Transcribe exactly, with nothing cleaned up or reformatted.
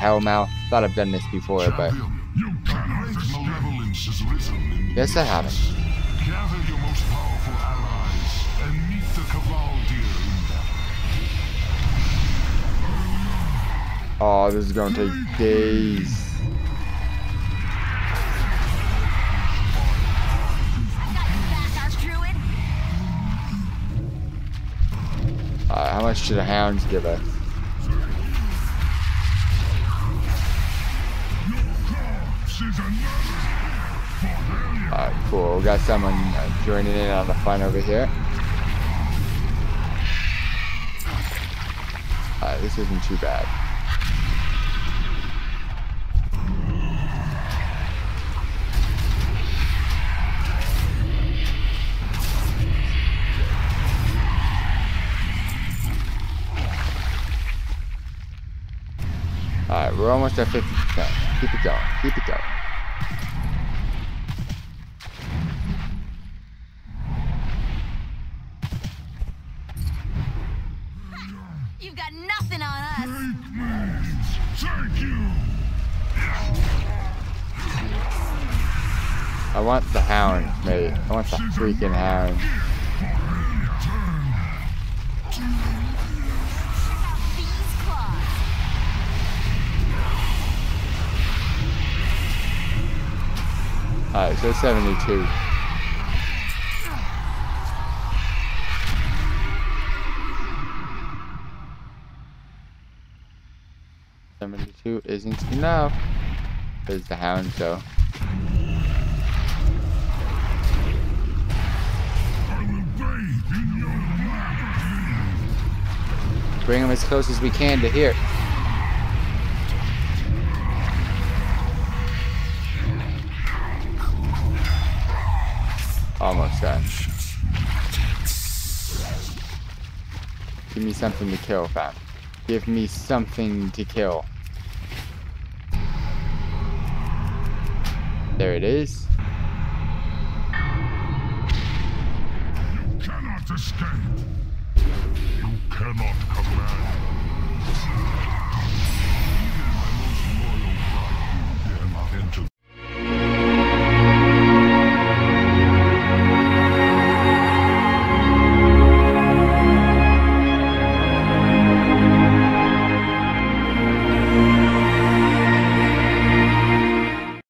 Hellmouth. Thought I've done this before, but yes, I haven't. Gather your most powerful allies and meet the Cabal deer in battle. Oh, this is going to take days. Uh, how much should the hounds give us? Alright, cool. We got someone uh, joining in on the fun over here. Alright, this isn't too bad. Alright, we're almost at fifty percent. Keep it going, keep it going. You've got nothing on us! Great man! Thank you! I want the hound, mate. I want the freaking hound. Alright, so seventy-two. seventy-two isn't enough. There's the hound, so. Bring him as close as we can to here. Almost done. Give me something to kill, fam. Give me something to kill. There it is. You cannot escape. You cannot command.